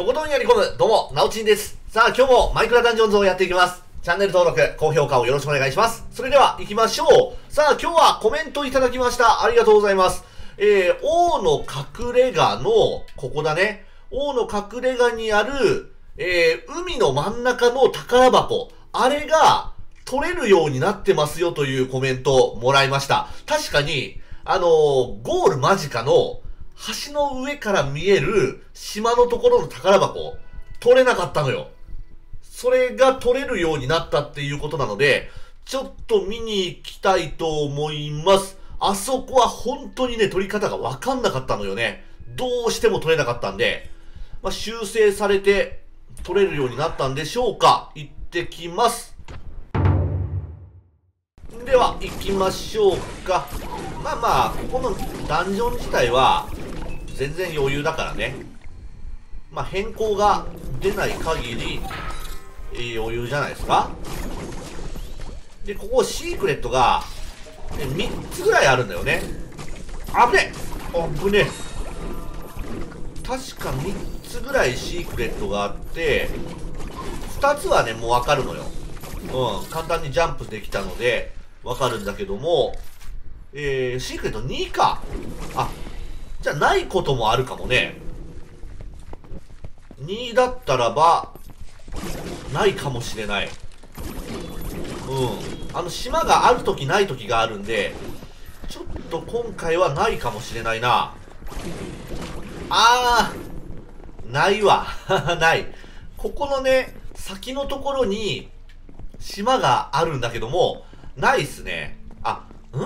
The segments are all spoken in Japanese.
とことんやり込む、どうも、なおちんです。さあ、今日もマイクラダンジョンズをやっていきます。チャンネル登録、高評価をよろしくお願いします。それでは、行きましょう。さあ、今日はコメントいただきました。ありがとうございます。王の隠れ家の、ここだね。王の隠れ家にある、海の真ん中の宝箱。あれが、取れるようになってますよというコメントをもらいました。確かに、ゴール間近の、橋の上から見える島のところの宝箱、取れなかったのよ。それが取れるようになったっていうことなので、ちょっと見に行きたいと思います。あそこは本当にね、取り方がわかんなかったのよね。どうしても取れなかったんで、まあ、修正されて取れるようになったんでしょうか。行ってきます。では、行きましょうか。まあまあ、ここのダンジョン自体は、全然余裕だからね。まあ、変更が出ない限り、余裕じゃないですか。で、ここシークレットが、ね、3つぐらいあるんだよね。危ねえ、危ねえ。確か3つぐらいシークレットがあって、2つはね、もうわかるのよ。うん、簡単にジャンプできたので、わかるんだけども、シークレット2か。あ、じゃあないこともあるかもね。2だったらば、ないかもしれない。うん。島があるときないときがあるんで、ちょっと今回はないかもしれないな。あー、ないわ。ない。ここのね、先のところに、島があるんだけども、ないっすね。あ、ん？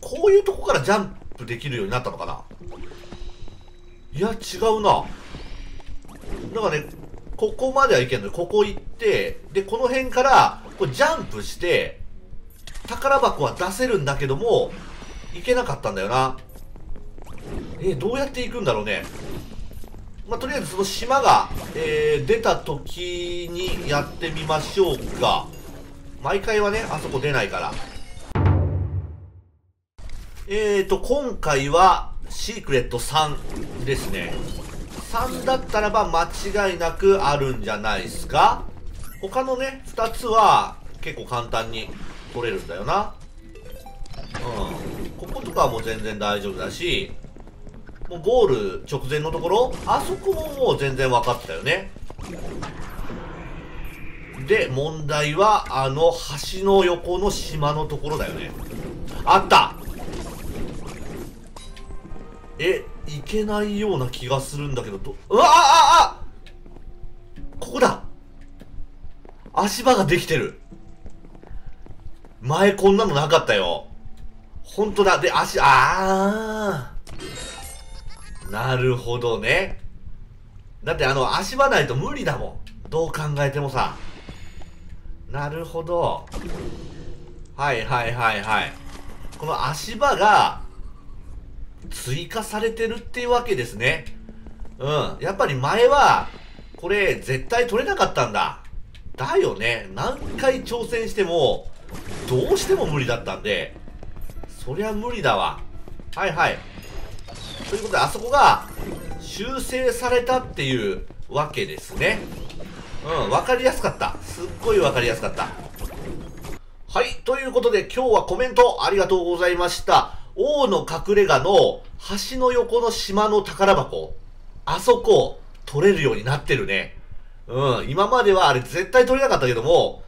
こういうとこからジャンプできるようになったのかな。いや違うな。だからね、ここまではいけんのよ。ここ行って、でこの辺からこうジャンプして宝箱は出せるんだけども、いけなかったんだよな。どうやって行くんだろうね。まあ、とりあえずその島が、出た時にやってみましょうか。毎回はね、あそこ出ないから。今回は、シークレット3ですね。3だったらば間違いなくあるんじゃないですか。他のね、2つは結構簡単に取れるんだよな。うん。こことかはもう全然大丈夫だし、もうゴール直前のところ、あそこももう全然分かったよね。で、問題は、橋の横の島のところだよね。あった!いけないような気がするんだけど、うわあああ、ここだ。足場ができてる。前こんなのなかったよ。ほんとだ。で、足、ああ、なるほどね。だって足場ないと無理だもん。どう考えてもさ。なるほど。はいはいはいはい。この足場が、追加されてるっていうわけですね。うん。やっぱり前は、これ絶対取れなかったんだ。だよね。何回挑戦しても、どうしても無理だったんで、そりゃ無理だわ。はいはい。ということで、あそこが修正されたっていうわけですね。うん。わかりやすかった。すっごいわかりやすかった。はい。ということで、今日はコメントありがとうございました。王の隠れ家の橋の横の島の宝箱。あそこ、取れるようになってるね。うん。今まではあれ絶対取れなかったけども、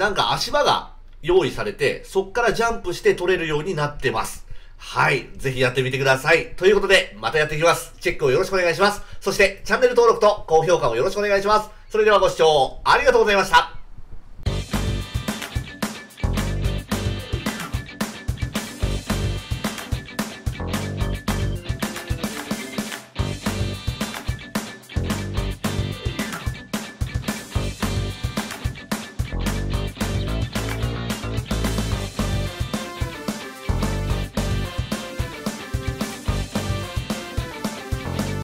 なんか足場が用意されて、そっからジャンプして取れるようになってます。はい。ぜひやってみてください。ということで、またやっていきます。チェックをよろしくお願いします。そして、チャンネル登録と高評価をよろしくお願いします。それではご視聴ありがとうございました。